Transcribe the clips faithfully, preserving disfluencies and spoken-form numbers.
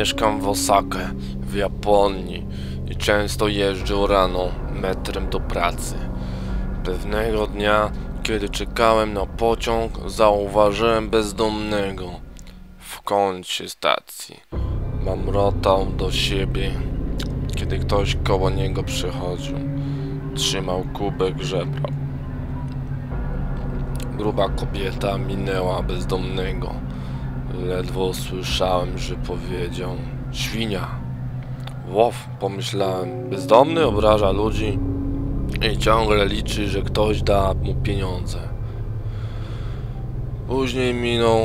Mieszkam w Osace, w Japonii i często jeżdżę rano metrem do pracy. Pewnego dnia, kiedy czekałem na pociąg, zauważyłem bezdomnego w kącie stacji. Mamrotał do siebie, kiedy ktoś koło niego przychodził. Trzymał kubek żebra. Gruba kobieta minęła bezdomnego. Ledwo słyszałem, że powiedział: świnia. Łow, pomyślałem, bezdomny obraża ludzi i ciągle liczy, że ktoś da mu pieniądze. Później minął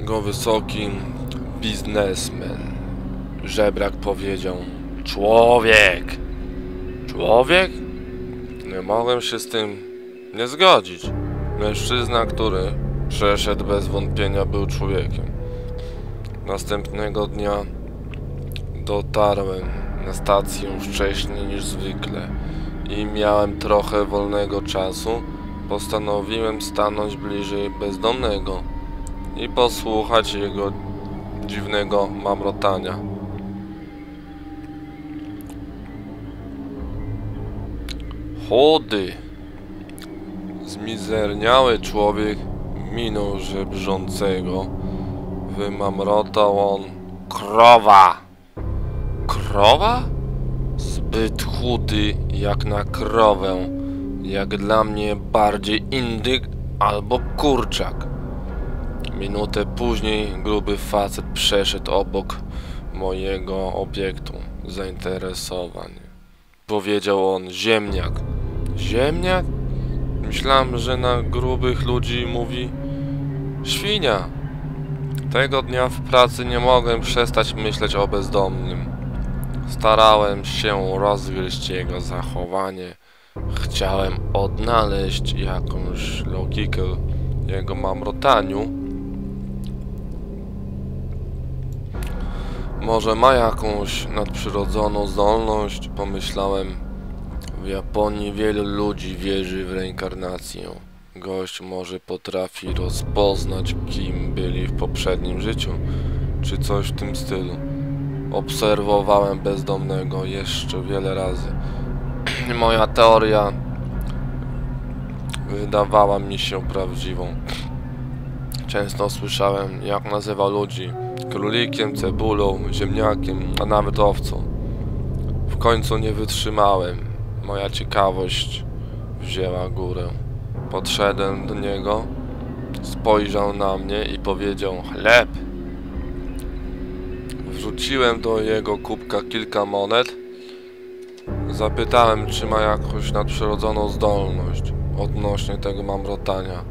go wysoki biznesmen. Żebrak powiedział: człowiek! Człowiek? Nie mogłem się z tym nie zgodzić. Mężczyzna, który przeszedł, bez wątpienia był człowiekiem. Następnego dnia dotarłem na stację wcześniej niż zwykle i miałem trochę wolnego czasu. Postanowiłem stanąć bliżej bezdomnego i posłuchać jego dziwnego mamrotania. Chudy, zmizerniały człowiek minął żebrzącego. Wymamrotał on: krowa! Krowa? Zbyt chudy jak na krowę. Jak dla mnie bardziej indyk albo kurczak. Minutę później gruby facet przeszedł obok mojego obiektu zainteresowań. Powiedział on: ziemniak. Ziemniak? Myślałem, że na grubych ludzi mówi świnia. Tego dnia w pracy nie mogłem przestać myśleć o bezdomnym. Starałem się rozgryźć jego zachowanie. Chciałem odnaleźć jakąś logikę jego mamrotaniu. Może ma jakąś nadprzyrodzoną zdolność, pomyślałem. W Japonii wielu ludzi wierzy w reinkarnację. Gość może potrafi rozpoznać, kim byli w poprzednim życiu, czy coś w tym stylu. Obserwowałem bezdomnego jeszcze wiele razy. Moja teoria wydawała mi się prawdziwą. Często słyszałem, jak nazywa ludzi: królikiem, cebulą, ziemniakiem, a nawet owcą. W końcu nie wytrzymałem. Moja ciekawość wzięła górę. Podszedłem do niego, spojrzał na mnie i powiedział: chleb! Wrzuciłem do jego kubka kilka monet. Zapytałem, czy ma jakąś nadprzyrodzoną zdolność odnośnie tego mamrotania.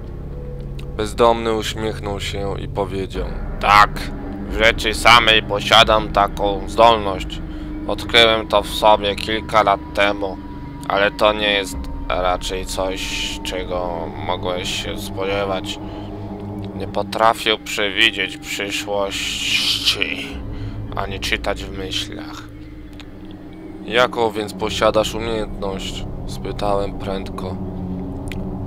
Bezdomny uśmiechnął się i powiedział: tak, w rzeczy samej posiadam taką zdolność. Odkryłem to w sobie kilka lat temu. Ale to nie jest raczej coś, czego mogłeś się spodziewać. Nie potrafię przewidzieć przyszłości, ani czytać w myślach. Jaką więc posiadasz umiejętność? Spytałem prędko.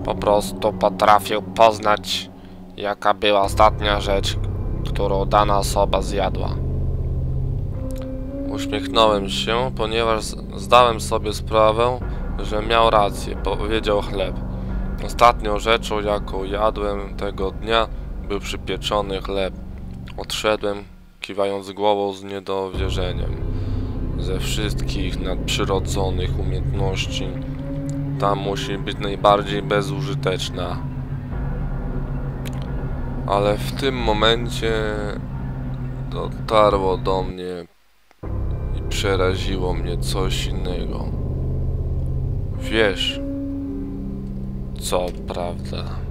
Po prostu potrafię poznać, jaka była ostatnia rzecz, którą dana osoba zjadła. Uśmiechnąłem się, ponieważ zdałem sobie sprawę, że miał rację. Powiedział: chleb. Ostatnią rzeczą, jaką jadłem tego dnia, był przypieczony chleb. Odszedłem, kiwając głową z niedowierzeniem. Ze wszystkich nadprzyrodzonych umiejętności ta musi być najbardziej bezużyteczna. Ale w tym momencie dotarło do mnie. Przeraziło mnie coś innego. Wiesz, co prawda.